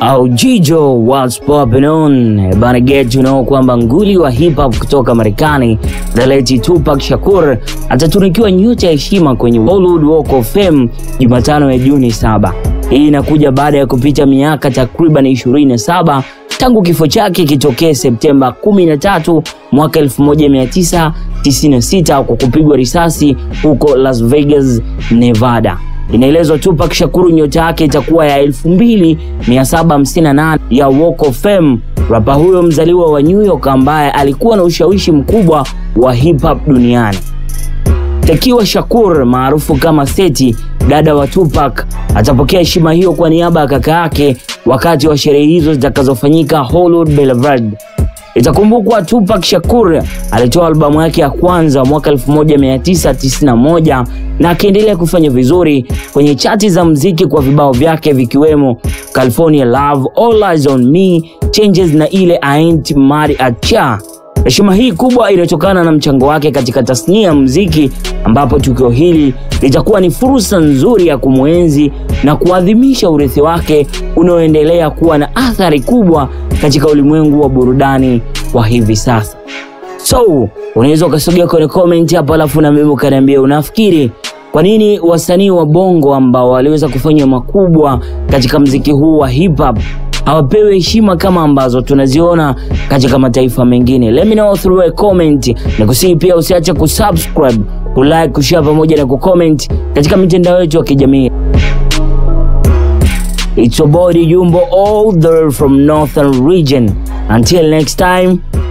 Aujijo, what's poppin on? Bana get you know kwamba nguli wa hip hop kutoka Marekani, the late Tupac Shakur atatunikiwa nyota ya heshima kwenye Hollywood Walk of Fame Jumatano ya Juni 7. Hii inakuja baada ya kupita miaka takriban 27 tangu kifo chake kitokee Septemba 13 mwaka 1996 kwa kupigwa risasi huko Las Vegas, Nevada. Inaelezwa Tupac Shakur nyota yake itakuwa ya 2758 ya Walk of Fame. Rapa huyo mzaliwa wa New York ambaye alikuwa na ushawishi mkubwa wa hip hop duniani. Tekiwa Shakur maarufu kama Seti, dada wa Tupac, atapokea heshima hiyo kwa niaba ya kaka yake wakati wa sherehe hizo zitakazofanyika Hollywood Boulevard. Itakumbukwa Tupac Shakur alitoa albamu yake ya kwanza mwaka 1991 na akaendelea kufanya vizuri kwenye chati za muziki kwa vibao vyake vikiwemo California Love, All Eyes on Me, Changes na ile I Ain't Mad at Ya. Heshima hii kubwa inatokana na mchango wake katika tasnia ya muziki, ambapo tukio hili litakuwa ni fursa nzuri ya kumwenzi na kuadhimisha urithi wake unaoendelea kuwa na athari kubwa katika ulimwengu wa burudani wa hivi sasa. So, unaweza ukasogea kwenye comment hapa alafu na mimi ukaniambia unafikiri kwa nini wasanii wa bongo ambao waliweza kufanya makubwa katika muziki huu wa hip hop hawapewi heshima kama ambazo tunaziona katika mataifa mengine. Let me know through a comment. Na kusihi pia usiache kusubscribe, kulike, kushare pamoja na kucomment katika mitandao yetu ya kijamii. It's your boy Jumbo, all there from Northern Region. Until next time.